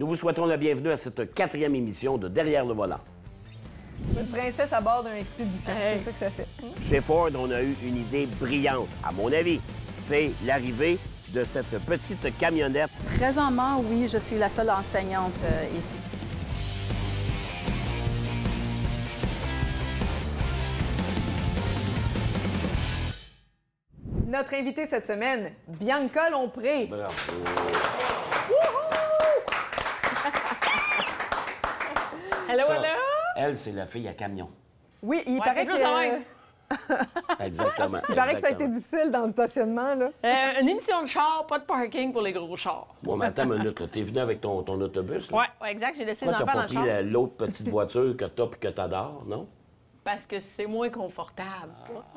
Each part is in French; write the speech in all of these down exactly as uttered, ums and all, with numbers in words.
Nous vous souhaitons la bienvenue à cette quatrième émission de Derrière le volant. Une princesse à bord d'une expédition, hey. C'est ça que ça fait. Chez Ford, on a eu une idée brillante, à mon avis. C'est l'arrivée de cette petite camionnette. Présentement, oui, je suis la seule enseignante euh, ici. Notre invitée cette semaine, Bianca Longpré. Bravo. Hello, hello. Elle, c'est la fille à camion. Oui, il ouais, paraît que... Euh... Exactement. Il paraît exactement. Que ça a été difficile dans le stationnement, là. Euh, une émission de char, pas de parking pour les gros chars. Bon, mais attends une minute. T'es venu avec ton, ton autobus, là? Oui, ouais, exact. J'ai laissé les enfants dans le char. T'as pas pris l'autre petite voiture que t'as puis que t'adores, non? Parce que c'est moins confortable.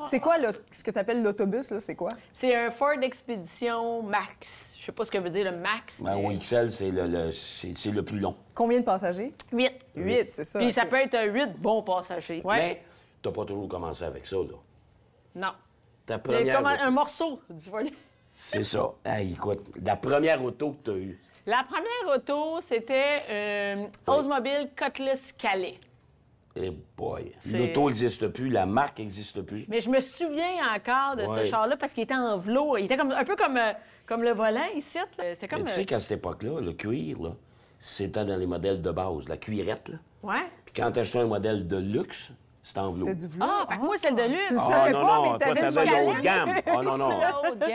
C'est quoi le, ce que tu appelles l'autobus, là? C'est quoi? C'est un Ford Expedition Max. Je sais pas ce que veut dire le Max. Ben, mais... au X L, c'est le, le, c'est le plus long. Combien de passagers? Huit. Huit, c'est ça. Puis okay. Ça peut être huit bons passagers. Ouais. Mais t'as pas toujours commencé avec ça, là. Non. Ta première... Comme un morceau du volet. C'est ça. Hey, écoute, la première auto que t'as eue. La première auto, c'était euh, oui. Oldsmobile Cutlass Calais. Eh hey boy! L'auto n'existe plus, la marque n'existe plus. Mais je me souviens encore de ouais. ce char-là parce qu'il était en velours. Il était comme, un peu comme, euh, comme le volant ici. C'était comme... Mais tu sais qu'à cette époque-là, le cuir, là, c'était dans les modèles de base, la cuirette. Là. Ouais. Puis quand t'achetais un modèle de luxe, c'était en velours. C'était du velours. Ah, fait que moi, c'est le de luxe. Tu ah, savais non, pas, non, mais t'avais du Calais. Haut de gamme. Ah non, non.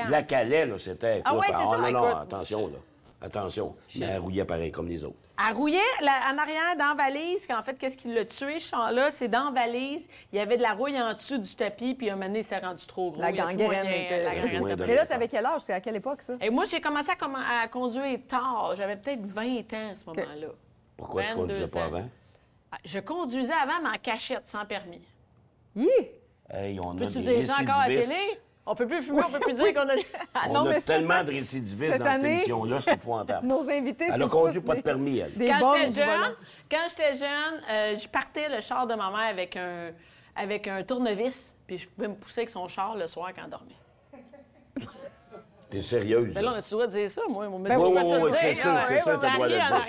La Calais, là, c'était... Ah ouais, c'est ah, ça. Non, non, attention, là. Attention, mais elle rouillait pareil comme les autres. Elle rouillait la, en arrière, dans la valise. En fait, qu'est-ce qui l'a tué, ce champ-là? C'est dans la valise, il y avait de la rouille en dessous du tapis, puis un moment donné, il s'est rendu trop gros. La gangrène était... La gangrène était... Mais là, t'avais quel âge? C'est à quelle époque, ça? Et moi, j'ai commencé à, com à conduire tard. J'avais peut-être vingt ans à ce moment-là. Okay. Pourquoi tu conduisais pas avant? Je conduisais avant, mais en cachette, sans permis. Hi! Hey, on a Peux-tu dire ça encore à la télé? On peut plus fumer, oui, on peut plus oui. dire qu'on a... on non, a mais tellement de récidivistes dans cette émission-là, c'est épouvantable. Nos invités, elle a conduit pas de permis, elle. Des quand j'étais jeune, quand j'étais jeune euh, je partais le char de ma mère avec un, avec un tournevis, puis je pouvais me pousser avec son char le soir quand elle dormait. T'es sérieuse? Mais là, on a toujours dire ça, moi. Ben oui, oui, oui, c'est ça, c'est ça, ça doit le dire.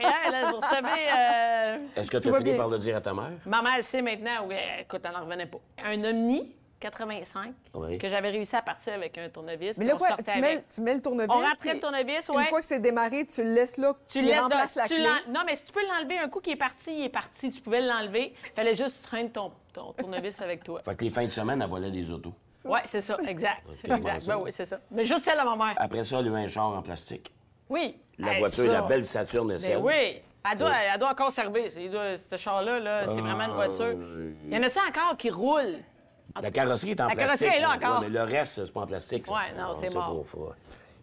Est-ce que tu as fini par le dire à ta mère? Ma mère, elle sait maintenant, oui, écoute, elle n'en revenait pas. Un omni... quatre-vingt-cinq, oui. que j'avais réussi à partir avec un tournevis. Mais là, quoi, tu mets, tu mets le tournevis? On rentrait le tournevis, oui. Une fois que c'est démarré, tu le laisses là, tu, tu laisses remplaces de... la tu clé. Non, mais si tu peux l'enlever, un coup qui est parti, il est parti. Tu pouvais l'enlever. Il fallait juste traîner ton, ton tournevis avec toi. Fait que les fins de semaine, elle volait des autos. Oui, c'est ça, exact. Okay, exact. Ben oui, c'est ça. Mais juste celle à ma mère. Après ça, elle a eu un char en plastique. Oui. La hey, voiture, ça. La belle Saturn est celle. Oui. Elle doit, elle doit encore servir. Ce char-là, là, c'est euh... vraiment une voiture. Il y en a-tu encore qui roulent? La carrosserie est en la plastique. La carrosserie est là encore. Ouais, mais le reste, c'est pas en plastique. Oui, non, c'est mort. Faut, faut...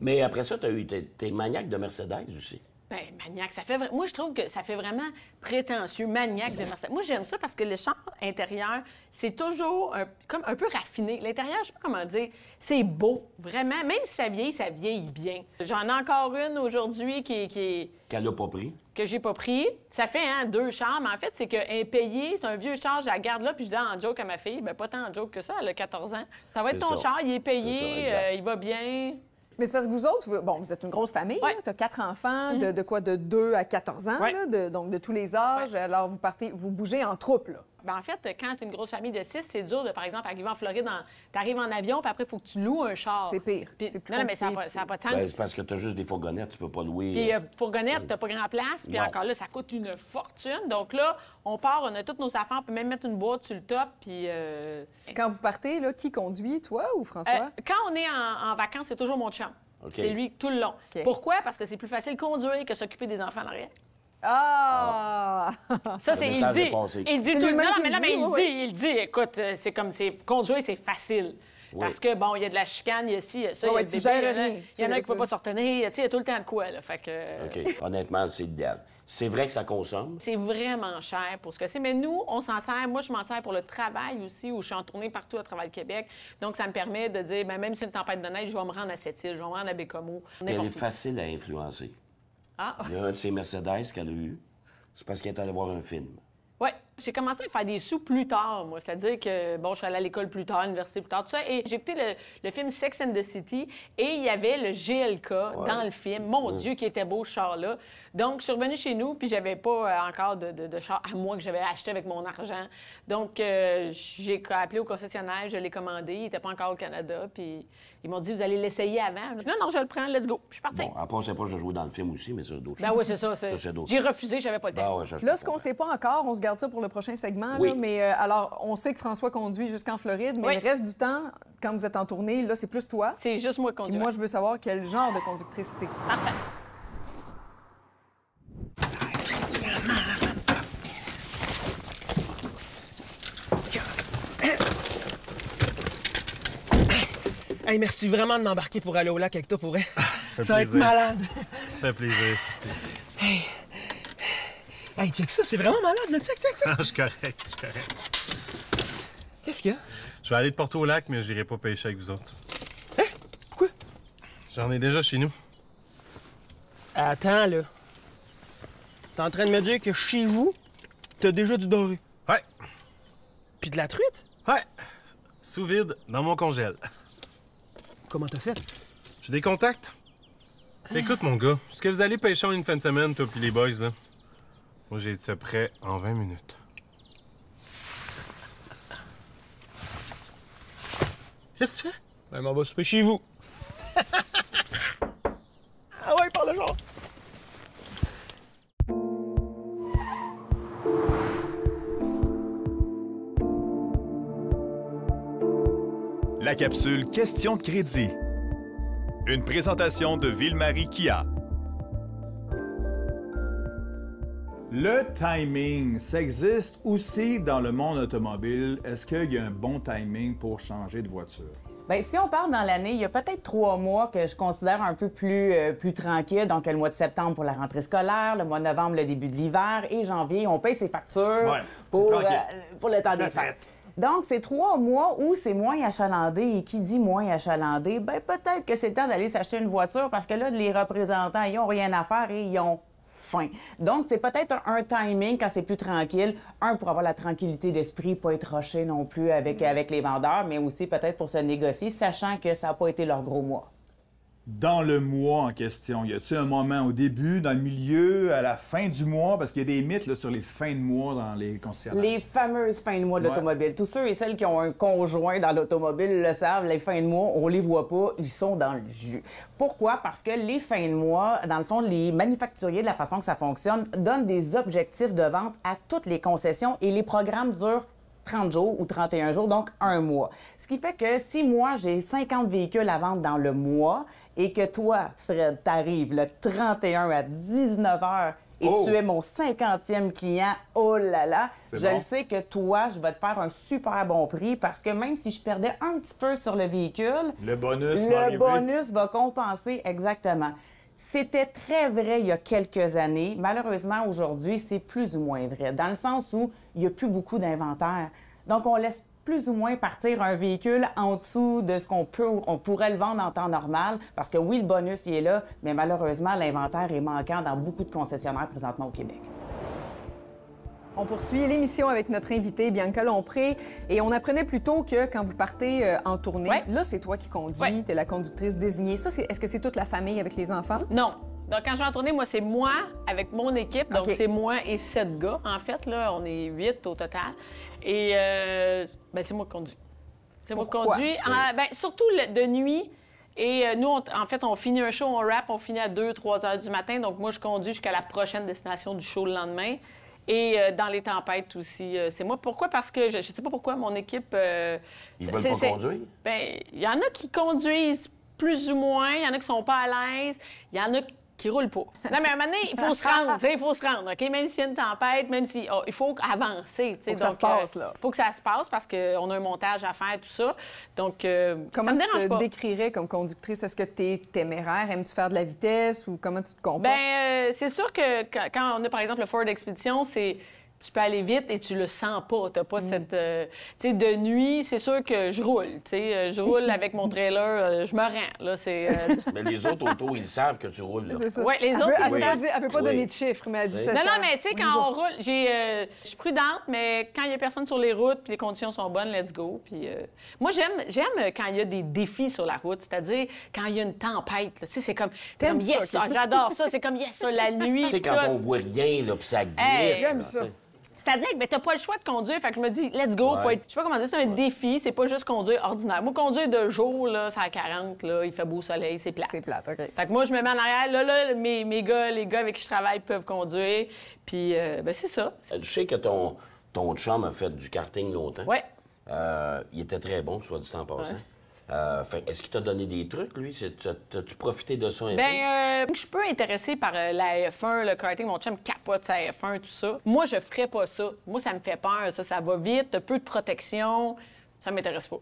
Mais après ça, tu as eu tes maniaques de Mercedes aussi. Bien, maniaque, ça fait... Moi, je trouve que ça fait vraiment prétentieux, maniaque de Mercedes. Moi, j'aime ça parce que le char intérieur, c'est toujours un... comme un peu raffiné. L'intérieur, je sais pas comment dire, c'est beau, vraiment. Même si ça vieillit, ça vieillit bien. J'en ai encore une aujourd'hui qui, qui... Qu'elle n'a pas pris. Que j'ai pas pris. Ça fait hein, deux chars, mais en fait, c'est qu'un payé, c'est un vieux char, je la garde là, puis je dis en joke à ma fille, bien, pas tant en joke que ça, elle a quatorze ans. Ça va être ton ça. Char, il est payé, est ça, euh, il va bien. Mais c'est parce que vous autres, bon, vous êtes une grosse famille, ouais. tu as quatre enfants, mm-hmm. de, de quoi, de deux à quatorze ans, ouais. là, de, donc de tous les âges, ouais. alors vous partez, vous bougez en troupe, là. Bien, en fait, quand tu es une grosse famille de six, c'est dur de, par exemple, arriver en Floride, en... tu arrives en avion, puis après, il faut que tu loues un char. C'est pire. Puis... C'est plus non, non, mais ça n'a pas de sens. C'est parce que tu as juste des fourgonnettes, tu peux pas louer. Puis, euh, fourgonnettes, tu n'as pas grand place, puis non. encore là, ça coûte une fortune. Donc là, on part, on a toutes nos affaires, on peut même mettre une boîte sur le top, puis. Euh... Quand vous partez, là, qui conduit, toi ou François? Euh, quand on est en, en vacances, c'est toujours mon chum. Okay. C'est lui tout le long. Okay. Pourquoi? Parce que c'est plus facile conduire que s'occuper des enfants en arrière. Ah! Ça, c'est... Il dit, il dit tout le temps, mais là, mais il dit, il dit, écoute, c'est comme, c'est... Conduire, c'est facile. Oui. Parce que, bon, il y a de la chicane, il y a ci, il y a ça, il y a des bébés, il y en a qui ne peuvent pas se retenir, il y a tout le temps de quoi, là, fait que... OK. Honnêtement, c'est idéal. C'est vrai que ça consomme. C'est vraiment cher pour ce que c'est, mais nous, on s'en sert, moi, je m'en sers pour le travail aussi, où je suis en tournée partout à Travail-Québec, donc ça me permet de dire, bien, même si c'est une tempête de neige, je vais me rendre à Sept-Îles, je vais me rendre à Bécomo. Elle est facile à influencer. Ah. Il y a un de ces Mercedes qu'elle a eu, c'est parce qu'elle est allée voir un film. Oui. J'ai commencé à faire des sous plus tard, moi. C'est-à-dire que, bon, je suis allée à l'école plus tard, à l'université plus tard, tout ça. Et j'ai écouté le, le film Sex and the City et il y avait le G L K ouais. dans le film. Mon mmh. Dieu, qui était beau, ce char-là. Donc, je suis revenue chez nous, puis j'avais pas encore de, de, de char à moi que j'avais acheté avec mon argent. Donc, euh, j'ai appelé au concessionnaire, je l'ai commandé. Il n'était pas encore au Canada, puis ils m'ont dit, vous allez l'essayer avant. Dit, non, non, je le prends, let's go. Puis je suis partie. Bon, à part, c'est pas que je jouais dans le film aussi, mais c'est d'autres ben choses. Oui, c'est ça. ça j'ai refusé, j'avais pas le temps. Ben, ouais, ça, là, ce qu'on sait pas encore, on se garde ça pour le le prochain segment, oui. là, mais euh, alors, on sait que François conduit jusqu'en Floride, mais oui. le reste du temps, quand vous êtes en tournée, là, c'est plus toi. C'est juste moi qui conduis. Moi, je veux savoir quel genre de conductrice t'es. Parfait. Hey, merci vraiment de m'embarquer pour aller au lac avec toi pour elle. Ça, ça va être malade. Ça fait plaisir. Hey. Hey, check ça, c'est vraiment malade, là. Check, check, check. Non, je suis correct, je suis correct. Qu'est-ce qu'il y a? Je vais aller de Porto au lac, mais je n'irai pas pêcher avec vous autres. Hein? Pourquoi? J'en ai déjà chez nous. Attends, là. T'es en train de me dire que chez vous, t'as déjà du doré? Ouais. Puis de la truite? Ouais. Sous vide, dans mon congèle. Comment t'as fait? J'ai des contacts. Ah. Écoute, mon gars, est-ce que vous allez pêcher en une fin de semaine, toi puis les boys, là? Moi, j'ai été prêt en vingt minutes. Qu'est-ce que tu fais? Ben, on va souper chez vous. Ah ouais, par le genre! La capsule Question de crédit. Une présentation de Ville-Marie Kia. Le timing, ça existe aussi dans le monde automobile. Est-ce qu'il y a un bon timing pour changer de voiture? Bien, si on part dans l'année, il y a peut-être trois mois que je considère un peu plus, euh, plus tranquille. Donc, le mois de septembre pour la rentrée scolaire, le mois de novembre, le début de l'hiver et janvier, on paye ses factures ouais, pour, euh, pour le temps des fêtes. Donc, c'est trois mois où c'est moins achalandé. Et qui dit moins achalandé? Bien, peut-être que c'est le temps d'aller s'acheter une voiture parce que là, les représentants, ils n'ont rien à faire et ils ont... fin. Donc, c'est peut-être un timing quand c'est plus tranquille. Un, pour avoir la tranquillité d'esprit, pas être rushé non plus avec, avec les vendeurs, mais aussi peut-être pour se négocier, sachant que ça n'a pas été leur gros mois. Dans le mois en question, y a-t-il un moment au début, dans le milieu, à la fin du mois? Parce qu'il y a des mythes là, sur les fins de mois dans les concessionnaires. Les fameuses fins de mois de ouais. l'automobile. Tous ceux et celles qui ont un conjoint dans l'automobile le savent, les fins de mois, on les voit pas, ils sont dans le jus. Pourquoi? Parce que les fins de mois, dans le fond, les manufacturiers, de la façon que ça fonctionne, donnent des objectifs de vente à toutes les concessions et les programmes durent trente jours ou trente et un jours, donc un mois. Ce qui fait que si moi, j'ai cinquante véhicules à vendre dans le mois et que toi, Fred, t'arrives le trente et un à dix-neuf heures et oh! tu es mon cinquantième client, oh là là, je bon. le sais que toi, je vais te faire un super bon prix parce que même si je perdais un petit peu sur le véhicule, le bonus, le bonus va compenser exactement. C'était très vrai il y a quelques années. Malheureusement, aujourd'hui, c'est plus ou moins vrai, dans le sens où il n'y a plus beaucoup d'inventaire. Donc, on laisse plus ou moins partir un véhicule en dessous de ce qu'on peut, on pourrait le vendre en temps normal, parce que oui, le bonus, il est là, mais malheureusement, l'inventaire est manquant dans beaucoup de concessionnaires présentement au Québec. On poursuit l'émission avec notre invitée, Bianca Longpré. Et on apprenait plus tôt que quand vous partez euh, en tournée, ouais. là, c'est toi qui conduis, ouais. tu es la conductrice désignée. Ça, est-ce que c'est toute la famille avec les enfants? Non. Donc, quand je vais en tournée, moi, c'est moi avec mon équipe. Donc, okay. c'est moi et sept gars. En fait, là, on est huit au total. Et euh, ben, c'est moi qui conduis. C'est moi qui conduis. Ouais. Ah, ben, surtout le, de nuit. Et euh, nous, on, en fait, on finit un show, on rap, on finit à deux trois heures du matin. Donc, moi, je conduis jusqu'à la prochaine destination du show le lendemain. Et euh, dans les tempêtes aussi, euh, c'est moi. Pourquoi? Parce que je ne sais pas pourquoi mon équipe... Euh, Ils veulent pas conduire? Bien, il y en a qui conduisent plus ou moins, il y en a qui sont pas à l'aise, il y en a qui roulent pas. Non, mais à un moment donné, il faut se rendre, il faut se rendre, OK? Même s'il y a une tempête, même si... Oh, il faut avancer, tu sais. Il faut que donc, ça se passe, là. Il faut que ça se passe parce qu'on a un montage à faire, tout ça. Donc, euh, comment ça me dérange pas. Comment tu te décrirais comme conductrice? Est-ce que tu es téméraire? Aimes-tu faire de la vitesse? Ou comment tu te comportes? Bien, euh, c'est sûr que quand on a, par exemple, le Ford Expedition, c'est... tu peux aller vite et tu le sens pas. T'as pas mm. cette... Euh, tu sais, de nuit, c'est sûr que je roule. Tu sais, je roule avec mon trailer, euh, je me rends. Là, c'est, euh... mais les autres autos, ils savent que tu roules. C'est ça. Ouais, les elle autres, peut, elle, savent... dit, elle peut pas oui. donner de chiffres, mais elle dit oui. ça. Non, non, mais tu sais, quand on roule, j'ai, euh, je suis prudente, mais quand il y a personne sur les routes puis les conditions sont bonnes, let's go. Puis euh... moi, j'aime, j'aime quand il y a des défis sur la route, c'est-à-dire quand il y a une tempête. Tu sais, c'est comme... T'aimes ça? Yes, ah, j'adore ça. C'est comme yes, la nuit. Tu sais, quand on voit rien, là, puis ça glisse. J'aime ça. C'est-à-dire que ben, t'as pas le choix de conduire. Fait que je me dis, let's go. Ouais. Faut être... Je sais pas comment dire, c'est un ouais. défi. C'est pas juste conduire ordinaire. Moi, conduire de jour, là, c'est à quarante, là, il fait beau soleil, c'est plate. C'est plate, OK. Fait que moi, je me mets en arrière. Là, là, mes, mes gars, les gars avec qui je travaille peuvent conduire. Puis, euh, ben c'est ça. Je sais que ton, ton chum a fait du karting longtemps. Oui. Euh, il était très bon, soit du temps passant. Ouais. Euh, est-ce qu'il t'a donné des trucs, lui? T'as-tu profité de ça? Bien, euh, je peux intéresser par euh, la F un, le karting. Mon chum capote sa F un, tout ça. Moi, je ferais pas ça. Moi, ça me fait peur. Ça, ça va vite, t'as peu de protection. Ça m'intéresse pas.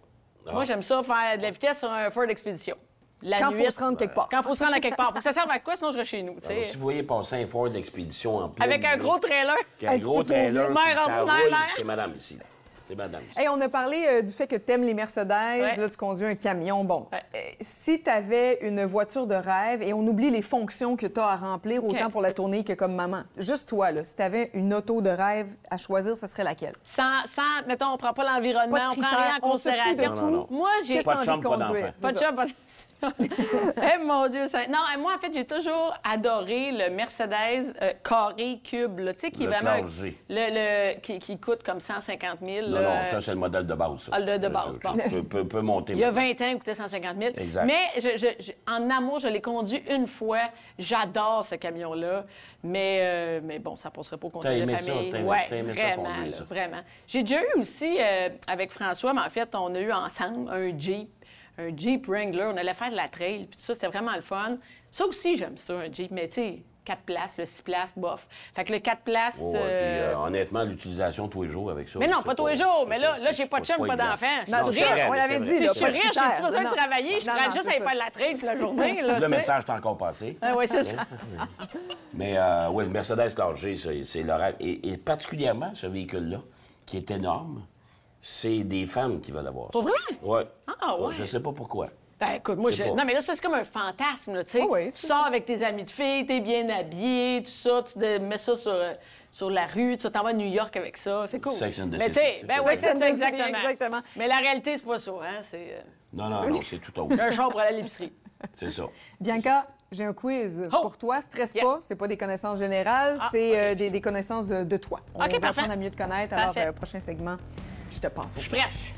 Ah. Moi, j'aime ça, faire de la vitesse sur un Ford Expedition. La Quand il faut se rendre quelque part. Quand il faut se rendre à quelque part. Faut que ça serve à quoi, sinon je reste chez nous. Alors, si vous voyez passer un Ford Expedition en plein... Avec un gros trailer. Avec un, un gros trailer. C'est madame ici. C'est madame. Hey, on a parlé euh, du fait que tu aimes les Mercedes, ouais. là, tu conduis un camion. Bon, ouais. euh, si tu avais une voiture de rêve, et on oublie les fonctions que tu as à remplir, okay. autant pour la tournée que comme maman, juste toi, là, si tu avais une auto de rêve à choisir, ce serait laquelle? Sans, sans mettons, on prend pas l'environnement, on prend rien en considération. Non, non, non. Moi, j'ai pas de chambre, pas d'enfant. Pas de chambre, pas de... Mon Dieu, ça... Non, moi, en fait, j'ai toujours adoré le Mercedes euh, carré cube, tu sais, qui est vraiment... Le, le qui, qui coûte comme cent cinquante mille. Non, non, ça, c'est le modèle de base. Ah, le de base, bon. Tu peux, peux monter. Il y a vingt ans, il coûtait cent cinquante mille. Exact. Mais je, je, je, en amour, je l'ai conduit une fois. J'adore ce camion-là. Mais, euh, mais bon, ça ne passerait pas au conseil de famille. T'as aimé ça, t'as aimé ça conduire, ça. Vraiment. J'ai déjà eu aussi, euh, avec François, mais en fait, on a eu ensemble un Jeep. Un Jeep Wrangler. On allait faire de la trail. Puis tout ça, c'était vraiment le fun. Ça aussi, j'aime ça, un Jeep. Mais tu sais... quatre places, le six places, bof. Fait que le quatre places... Oh, ouais, euh... Puis, euh, honnêtement, l'utilisation tous les jours avec ça... Mais non, pas tous les jours. Mais là, là j'ai pas de chum, pas d'enfant. Je suis riche, on l'avait dit. Je suis riche, j'ai pas besoin de travailler. Je prends juste à aller faire de la trail la journée. Là, le message t'est encore passé. Ah, oui, c'est ça. Mais euh, oui, le Mercedes Classe G, c'est le rêve. Et, et particulièrement, ce véhicule-là, qui est énorme, c'est des femmes qui veulent avoir ça. Pour vrai? Oui. Ah, ouais. Je sais pas pourquoi. Ben, écoute, moi, je... Non, mais là, c'est comme un fantasme, là, tu sais. Oh oui, tu sors ça. Avec tes amis de filles, t'es bien habillé, tout ça, tu mets ça sur, euh, sur la rue, tu t'en vas à New York avec ça, c'est cool. Sex and the City. Mais tu sais, ben oui, c'est ça, exactement. exactement. Mais la réalité, c'est pas ça, hein, c'est... Non, non, non, c'est tout autre. Un char pour aller à l'épicerie. C'est ça. Bianca, j'ai un quiz oh! pour toi. Stresse yeah. pas, c'est pas des connaissances générales, ah, c'est okay, euh, des, des connaissances de, de toi. On okay, va parfait. apprendre à mieux te connaître, parfait. alors euh, prochain segment. Je te passe au Je presse.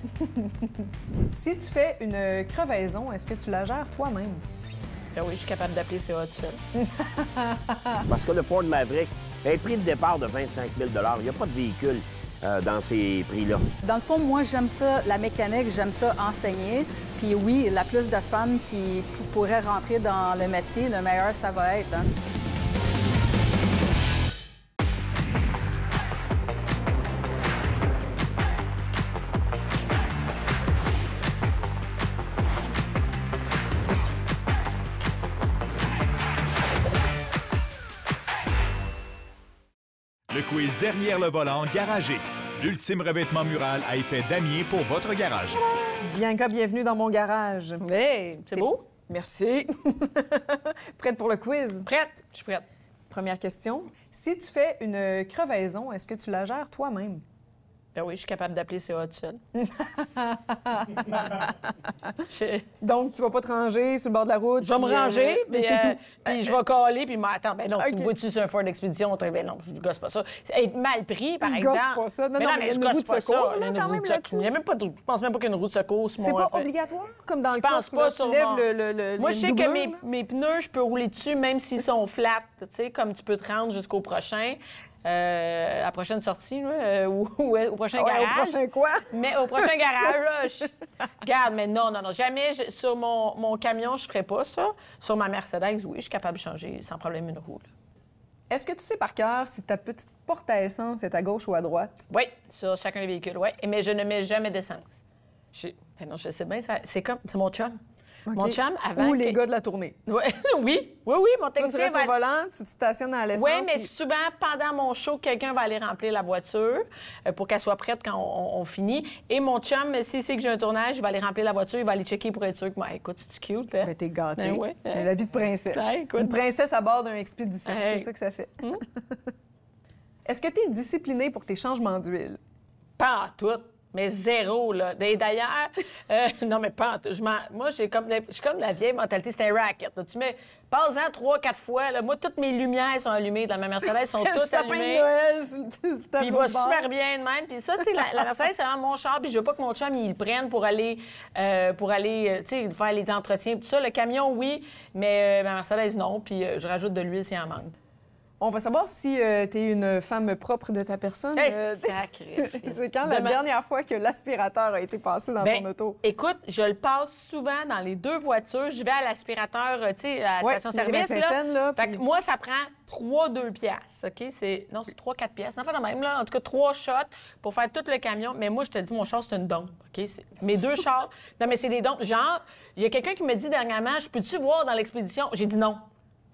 Si tu fais une crevaison, est-ce que tu la gères toi-même? Ben oui, je suis capable d'appeler C A A tout seul. Parce que le Ford Maverick a un prix de départ de vingt-cinq mille. Il n'y a pas de véhicule euh, dans ces prix-là. Dans le fond, moi, j'aime ça, la mécanique, j'aime ça enseigner. Puis oui, il y a plus de femmes qui pourraient rentrer dans le métier, le meilleur ça va être. Hein? Quiz Derrière le volant Garage X, l'ultime revêtement mural à effet damier pour votre garage. Bianca, bienvenue dans mon garage. Hey, c'est beau? Merci. Prête pour le quiz? Prête, je suis prête. Première question, si tu fais une crevaison, est-ce que tu la gères toi-même? Ben oui, je suis capable d'appeler C A A tout seul. je... Donc, tu vas pas te ranger sur le bord de la route? Je vais me ranger, euh, mais c'est euh, tout. Puis euh, je vais coller, puis attends, ben non, okay. tu me vois-tu sur un Ford Expedition? Ben non, je gosse pas ça. Être mal pris, par tu exemple. Je gosse pas ça. Non, mais non, mais, mais je gosse pas secours, ça. Là, quand même, là, il y a même pas de... Je pense même pas qu'il y a une roue de secours. C'est pas fait. obligatoire, comme dans je le cas où là, tu lèves le, le, le Moi, le je sais doubleur, que mes, mes pneus, je peux rouler dessus, même s'ils sont flats. Tu sais, comme tu peux te rendre jusqu'au prochain. Euh, à la prochaine sortie, là, euh, ou, ou au prochain ouais, garage. Au prochain quoi? Mais au prochain garage, là, je... Regarde, mais non, non, non. Jamais je... sur mon, mon camion, je ne ferais pas ça. Sur ma Mercedes, oui, je suis capable de changer sans problème une roue. Est-ce que tu sais par cœur si ta petite porte à essence est à gauche ou à droite? Oui, sur chacun des véhicules, oui. Mais je ne mets jamais d'essence. Je... Ben non, je sais bien, ça... c'est comme... c'est mon chum. Okay. Mon chum, avant... Ou les que... gars de la tournée. Oui, oui, oui, oui mon technicien... Toi, tu restes va... au volant, tu te stationnes à l'essence. Oui, mais puis... souvent, pendant mon show, quelqu'un va aller remplir la voiture pour qu'elle soit prête quand on, on finit. Et mon chum, s'il sait que j'ai un tournage, il va aller remplir la voiture, il va aller checker pour être sûr que... Écoute, c'est cute, hein? Mais t'es gâtée. Ben, ouais, hein? Mais la vie de princesse. Ouais, une princesse à bord d'une expédition, hey. C'est ça que ça fait. Mmh. Est-ce que tu es disciplinée pour tes changements d'huile? Pas en tout, mais zéro, là. D'ailleurs, euh, non, mais pas en tout. Je moi, j'ai comme, comme la vieille mentalité, c'est un racket. Là. Tu mets, passe-en trois, quatre fois. Là. Moi, toutes mes lumières sont allumées. Dans ma Mercedes, sont toutes allumées. Noël, puis il va super bien de même. Puis ça, tu sais, la, la Mercedes, c'est vraiment mon char. Puis je veux pas que mon chum, il le prenne pour aller, euh, pour aller, tu sais, faire les entretiens. Tout ça, le camion, oui, mais euh, ma Mercedes, non. Puis euh, je rajoute de l'huile s'il en manque. On va savoir si euh, tu es une femme propre de ta personne. Hey, euh, sacré. C'est quand la Demain... dernière fois que l'aspirateur a été passé dans ben, ton auto? Écoute, je le passe souvent dans les deux voitures. Je vais à l'aspirateur, tu sais, à la ouais, station-service. Puis... Moi, ça prend trois deux piastres. OK? Non, c'est trois quatre piastres. Enfin, même, là, en tout cas, trois shots pour faire tout le camion. Mais moi, je te dis, mon char, c'est une dompe. OK? Mes deux chars. Non, mais c'est des dompes. Genre, il y a quelqu'un qui me dit dernièrement, je peux-tu voir dans l'expédition? J'ai dit non.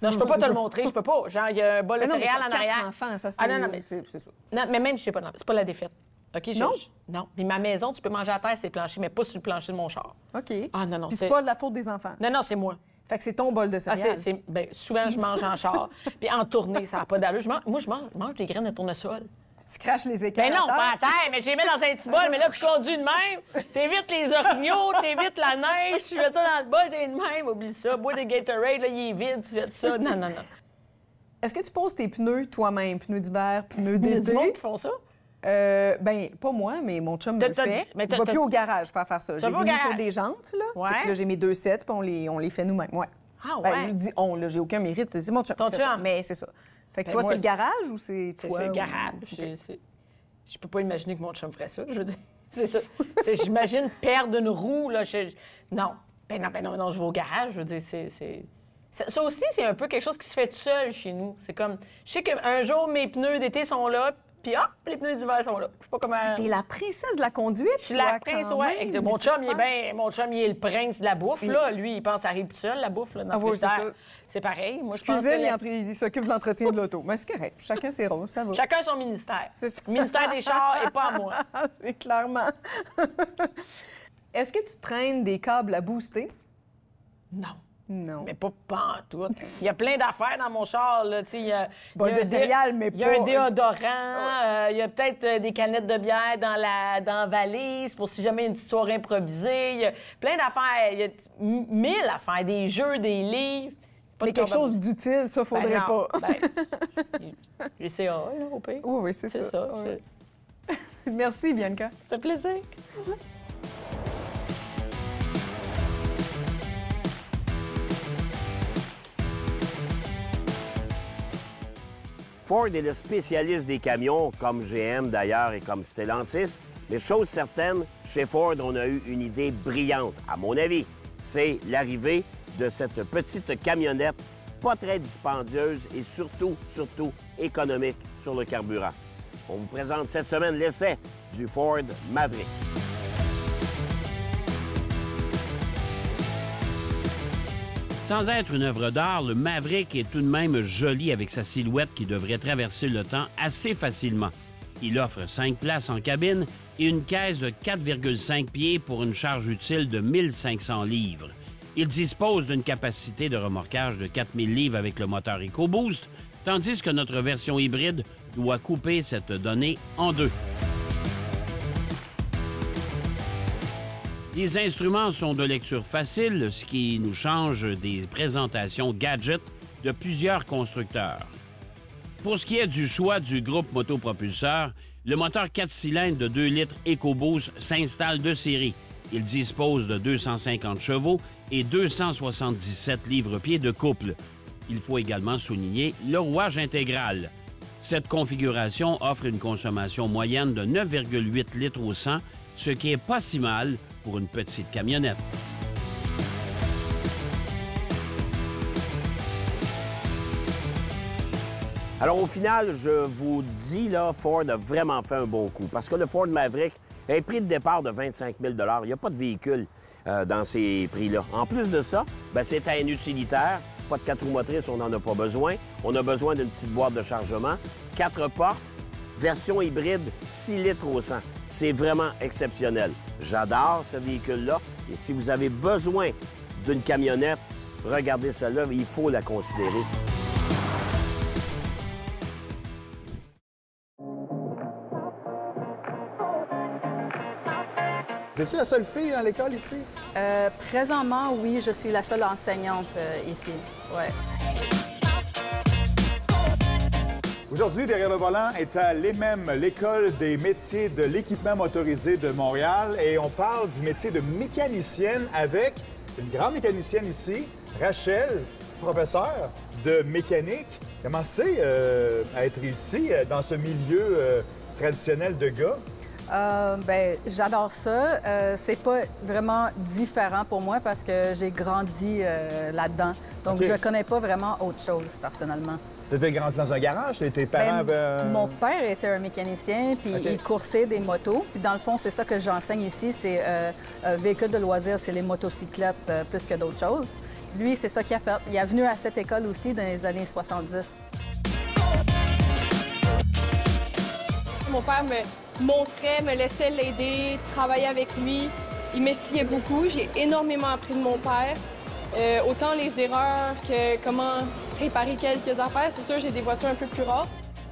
Non, je peux pas te le montrer, je peux pas. Genre, il y a un bol de céréales en arrière. Enfants, ça, ah non, non, mais c'est ça. Non, mais même, je sais pas, c'est pas la défaite. OK, je... Non? Non. Puis ma maison, tu peux manger à terre, c'est plancher, mais pas sur le plancher de mon char. OK. Ah non, non, c'est... c'est pas de la faute des enfants. Non, non, c'est moi. Fait que c'est ton bol de céréales. Ah, c'est... Bien, souvent, je mange en char. Puis en tournée, ça n'a pas d'allure. Je mange... Moi, je mange... je mange des graines de tournesol. Tu craches les écailles. Mais non, pas à terre, mais je les mets dans un petit bol, mais là, tu conduis de même. T'évites les orignaux, t'évites la neige, tu mets ça dans le bol, t'es de même. Oublie ça, bois des Gatorade, là, il est vide, tu jettes ça. Non, non, non. Est-ce que tu poses tes pneus toi-même, pneus d'hiver, pneus d'été? Il y a du monde qui font ça? Euh, ben, pas moi, mais mon chum me le fait. Mais je ne vais plus au garage faire faire ça. Je les ai mis sur des jantes, là. Ouais. Là, j'ai mes deux sets, puis on les, on les fait nous-mêmes. Ouais. Ah, ouais. Ben, je dis on, là, j'ai aucun mérite. C'est mon chum. Ton chum. Mais c'est ça. Fait que ben toi, c'est le garage ou c'est toi? C'est le garage. Okay. Je peux pas imaginer que mon chum ferait ça, je veux dire. C'est ça. J'imagine perdre une roue, là. Je... Non. Ben non, ben non, non, je vais au garage, je veux dire, c'est... Ça, ça aussi, c'est un peu quelque chose qui se fait tout seul chez nous. C'est comme... Je sais qu'un jour, mes pneus d'été sont là, puis hop, les pneus d'hiver sont là. Je sais pas comment... T'es la princesse de la conduite, je suis la princesse, oui. Mon chum, il est bien... Mon chum, il est le prince de la bouffe, là. Lui, il pense qu'il arrive tout seul, la bouffe, là, dans le frigidaire. C'est pareil. Moi, je pense que... il s'occupe de l'entretien de l'auto. Mais c'est correct. Chacun ses rôles, ça va. Chacun son ministère. C'est ça. Ministère des chars et pas moi. C'est clairement. Est-ce que tu traînes des câbles à booster? Non. Non. Mais pas pantoute. Il y a plein d'affaires dans mon char, là. Il y a, bon, y a de céréales, mais pas... Il y a un déodorant, il ouais. euh, y a peut-être euh, des canettes de bière dans la, dans la valise pour si jamais une petite soirée improvisée. Il y a plein d'affaires, il y a mille affaires, des jeux, des livres. Pas mais quelque chose d'utile, ça, faudrait ben non, pas. Ben, j'ai C A A, là, au pays. Oui, oui, c'est ça. ça ouais. Merci, Bianca. Ça fait plaisir. Ford est le spécialiste des camions, comme G M d'ailleurs et comme Stellantis. Mais chose certaine, chez Ford, on a eu une idée brillante, à mon avis. C'est l'arrivée de cette petite camionnette pas très dispendieuse et surtout, surtout économique sur le carburant. On vous présente cette semaine l'essai du Ford Maverick. Sans être une œuvre d'art, le Maverick est tout de même joli avec sa silhouette qui devrait traverser le temps assez facilement. Il offre cinq places en cabine et une caisse de quatre virgule cinq pieds pour une charge utile de mille cinq cents livres. Il dispose d'une capacité de remorquage de quatre mille livres avec le moteur EcoBoost, tandis que notre version hybride doit couper cette donnée en deux. Les instruments sont de lecture facile, ce qui nous change des présentations gadgets de plusieurs constructeurs. Pour ce qui est du choix du groupe motopropulseur, le moteur quatre cylindres de deux litres EcoBoost s'installe de série. Il dispose de deux cent cinquante chevaux et deux cent soixante-dix-sept livres-pieds de couple. Il faut également souligner le rouage intégral. Cette configuration offre une consommation moyenne de neuf virgule huit litres au cent, ce qui n'est pas si mal pour une petite camionnette. Alors au final, je vous dis, là, Ford a vraiment fait un bon coup parce que le Ford Maverick Un prix de départ de vingt-cinq mille. Il n'y a pas de véhicule euh, dans ces prix-là. En plus de ça, c'est un utilitaire. Pas de quatre roues motrices, on n'en a pas besoin. On a besoin d'une petite boîte de chargement. Quatre portes, version hybride, six litres au cent. C'est vraiment exceptionnel. J'adore ce véhicule-là. Et si vous avez besoin d'une camionnette, regardez celle-là, il faut la considérer. Es-tu la seule fille à l'école ici? Euh, présentement, oui, je suis la seule enseignante euh, ici. Ouais. Aujourd'hui, Derrière le volant est à l'E M E M, l'École des métiers de l'équipement motorisé de Montréal. Et on parle du métier de mécanicienne avec une grande mécanicienne ici, Rachel, professeure de mécanique. Comment c'est euh, à être ici, dans ce milieu euh, traditionnel de gars? Euh, ben, j'adore ça. Euh, c'est pas vraiment différent pour moi parce que j'ai grandi euh, là-dedans. Donc, okay. Je connais pas vraiment autre chose, personnellement. Tu étais grandi dans un garage? Tes parents ben, avaient... Mon père était un mécanicien, puis okay. Il coursait des motos. Puis dans le fond, c'est ça que j'enseigne ici, c'est euh, euh, véhicules de loisirs, c'est les motocyclettes euh, plus que d'autres choses. Lui, c'est ça qu'il a fait. Il est venu à cette école aussi dans les années soixante-dix. Mon père me montrait, me laissait l'aider, travailler avec lui. Il m'expliquait beaucoup. J'ai énormément appris de mon père. Euh, autant les erreurs que comment réparer quelques affaires. C'est sûr, j'ai des voitures un peu plus rares.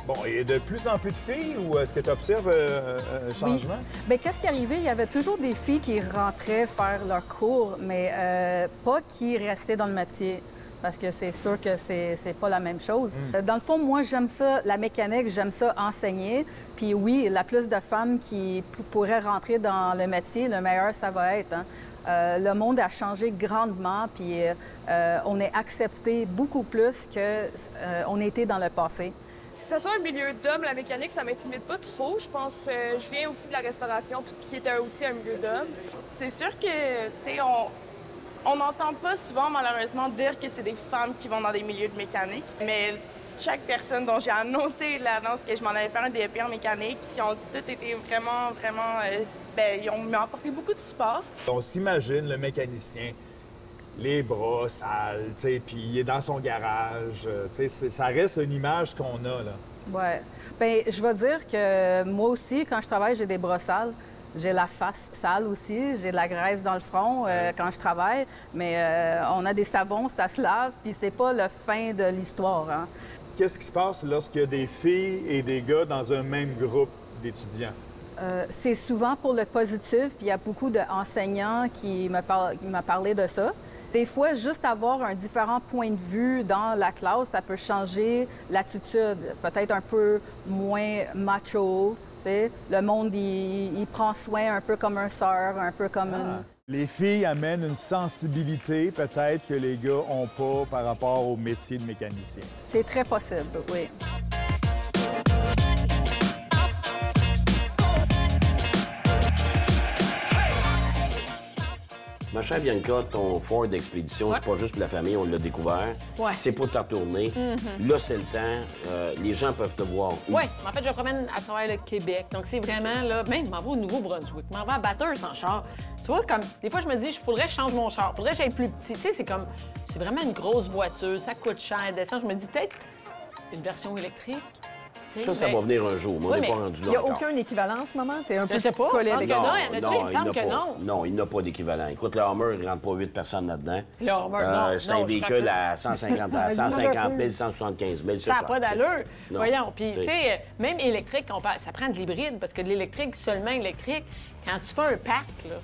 Bon, il y a de plus en plus de filles ou est-ce que tu observes euh, un changement? Oui. Bien, qu'est-ce qui arrivait? Il y avait toujours des filles qui rentraient faire leur cours, mais euh, pas qui restaient dans le métier. Parce que c'est sûr que c'est pas la même chose. Mm. Dans le fond, moi, j'aime ça, la mécanique, j'aime ça enseigner. Puis oui, la plus de femmes qui pourraient rentrer dans le métier, le meilleur, ça va être. Hein. Euh, le monde a changé grandement, puis euh, on est accepté beaucoup plus qu'on euh, était dans le passé. Si ça soit un milieu d'hommes, la mécanique, ça m'intimide pas trop. Je pense euh, je viens aussi de la restauration, qui était aussi un milieu d'hommes. C'est sûr que, tu sais, on... On n'entend pas souvent, malheureusement, dire que c'est des femmes qui vont dans des milieux de mécanique. Mais chaque personne dont j'ai annoncé l'annonce que je m'en allais faire un D E P en mécanique, qui ont toutes été vraiment, vraiment... Euh, bien, ils ont apporté beaucoup de support. On s'imagine le mécanicien, les bras sales, tu sais, puis il est dans son garage. Tu sais, ça reste une image qu'on a, là. Ouais. Bien, je vais dire que moi aussi, quand je travaille, j'ai des bras sales. J'ai la face sale aussi, j'ai de la graisse dans le front euh, quand je travaille, mais euh, on a des savons, ça se lave, puis c'est pas le fin de l'histoire. Hein. Qu'est-ce qui se passe lorsqu'il y a des filles et des gars dans un même groupe d'étudiants? Euh, c'est souvent pour le positif, puis il y a beaucoup d'enseignants qui me par... qui m'ont parlé de ça. Des fois, juste avoir un différent point de vue dans la classe, ça peut changer l'attitude, peut-être un peu moins macho. T'sais, le monde, il, il prend soin un peu comme un sœur, un peu comme ah. une... Les filles amènent une sensibilité peut-être que les gars n'ont pas par rapport au métier de mécanicien. C'est très possible, oui. Ma chère Bianca, ton Ford Expedition, ouais. C'est pas juste pour la famille, on l'a découvert. Ouais. C'est pour te retourner. Mm-hmm. Là, c'est le temps. Euh, les gens peuvent te voir. Où? Oui. En fait, je promène à travers le Québec. Donc, c'est vraiment là... Même, je m'en vais au Nouveau-Brunswick. Je m'en vais à Bathurst en char. Tu vois, comme... Des fois, je me dis, il faudrait que je change mon char. Il faudrait que j'aille plus petit. Tu sais, c'est comme... C'est vraiment une grosse voiture. Ça coûte cher, descend. Je me dis, peut-être une version électrique. Ça, ça mais... va venir un jour. Moi, oui, on n'est pas rendu là. Il n'y a encore. Aucune équivalence, maman? T'es un peu collé avec ça. Non, il n'a pas. Non, non, il n'a pas d'équivalent. Écoute, le Hummer, il ne rentre pas huit personnes là-dedans. Le Hummer, euh, non. C'est un véhicule à cent cinquante mille, cent soixante-quinze mille. Ça n'a pas d'allure. Voyons. Puis, tu sais, même électrique, on parle... ça prend de l'hybride, parce que de l'électrique, seulement électrique, quand tu fais un pack, là.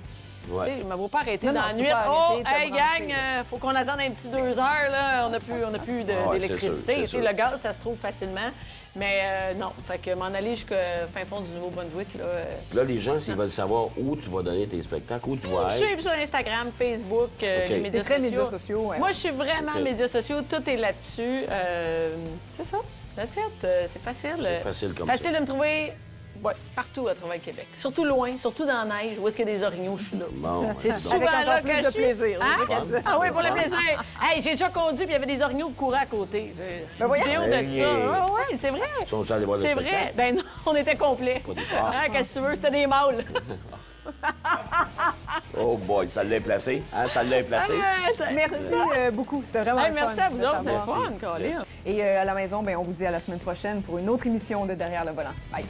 Ouais. Tu sais, je ne m'avoue pas arrêter non, dans non, la nuit. Oh, hey, gang, euh, faut qu'on attende un petit deux heures, là. On n'a plus, on a plus d'électricité. Ouais, le gaz, ça se trouve facilement. Mais euh, non, fait que m'en aller jusqu'au fin fond du Nouveau-Brunswick, là. Euh... Là, les gens, s'ils veulent savoir où tu vas donner tes spectacles, où tu vas être... Je suis sur Instagram, Facebook, euh, okay. Les médias sociaux. Médias sociaux, ouais. Moi, je suis vraiment okay. Médias sociaux. Tout est là-dessus. Euh, c'est ça, that's it. C'est facile. C'est facile comme facile ça. Facile de me trouver... Oui, partout à Travail-Québec. Surtout loin, surtout dans la neige, où est-ce qu'il y a des orignaux, je suis là. Bon, c'est souvent là que je suis. Plaisir, hein? Ah oui, pour le plaisir. Hey, j'ai déjà conduit, puis il y avait des orignaux qui couraient à côté. Ben oui. Vidéo de hey, ça. Ah oh, oui, c'est vrai. Ils sont allés voir le spectacle. C'est vrai. Ben non, on était complets. Ah, qu'est-ce que tu veux, c'était des mâles. Oh boy, ça l'a placé. Hein, ça l'a placé. Merci euh, beaucoup, c'était vraiment hey, le merci fun. Merci à vous autres, c'est le fun, Colin. Yes. Et euh, à la maison, ben, on vous dit à la semaine prochaine pour une autre émission de Derrière le volant. Bye.